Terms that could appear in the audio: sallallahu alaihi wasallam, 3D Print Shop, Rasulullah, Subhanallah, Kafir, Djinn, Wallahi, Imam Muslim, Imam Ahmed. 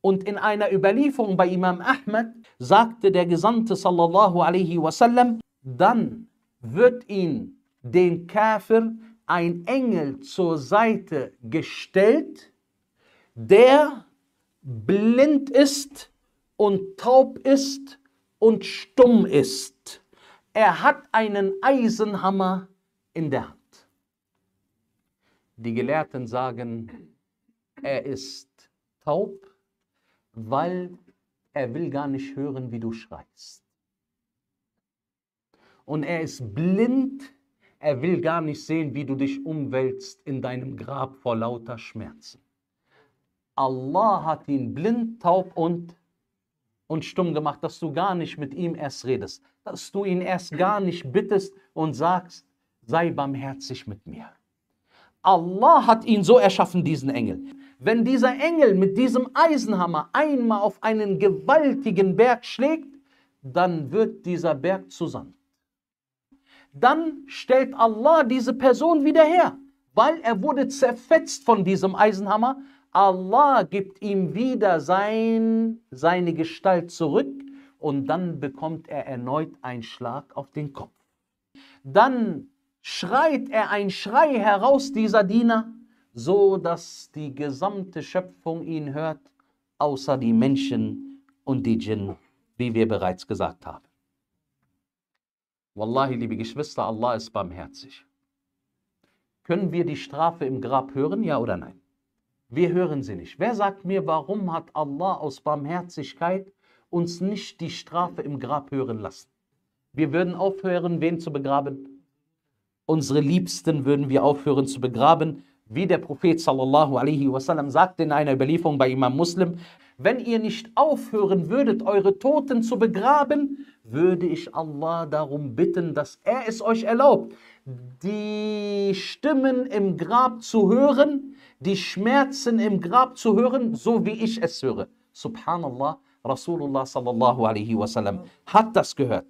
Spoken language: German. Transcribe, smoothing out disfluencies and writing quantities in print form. Und in einer Überlieferung bei Imam Ahmed sagte der Gesandte sallallahu alaihi wasallam, dann wird ihn, den Kafir, ein Engel zur Seite gestellt, der blind ist und taub ist und stumm ist. Er hat einen Eisenhammer in der Hand. Die Gelehrten sagen, er ist taub, weil er will gar nicht hören, wie du schreist. Und er ist blind, er will gar nicht sehen, wie du dich umwälzt in deinem Grab vor lauter Schmerzen. Allah hat ihn blind, taub und stumm gemacht, dass du gar nicht mit ihm erst redest. Dass du ihn erst gar nicht bittest und sagst, sei barmherzig mit mir. Allah hat ihn so erschaffen, diesen Engel. Wenn dieser Engel mit diesem Eisenhammer einmal auf einen gewaltigen Berg schlägt, dann wird dieser Berg zu Sand. Dann stellt Allah diese Person wieder her, weil er wurde zerfetzt von diesem Eisenhammer. Allah gibt ihm wieder seine Gestalt zurück und dann bekommt er erneut einen Schlag auf den Kopf. Dann schreit er ein Schrei heraus, dieser Diener, so dass die gesamte Schöpfung ihn hört, außer die Menschen und die Djinn, wie wir bereits gesagt haben. Wallahi, liebe Geschwister, Allah ist barmherzig. Können wir die Strafe im Grab hören, ja oder nein? Wir hören sie nicht. Wer sagt mir, warum hat Allah aus Barmherzigkeit uns nicht die Strafe im Grab hören lassen? Wir würden aufhören, wen zu begraben? Unsere Liebsten würden wir aufhören zu begraben. Wie der Prophet sallallahu alaihi wasallam sagte in einer Überlieferung bei Imam Muslim, wenn ihr nicht aufhören würdet, eure Toten zu begraben, würde ich Allah darum bitten, dass er es euch erlaubt, die Stimmen im Grab zu hören, die Schmerzen im Grab zu hören, so wie ich es höre. Subhanallah, Rasulullah sallallahu alaihi wasallam hat das gehört.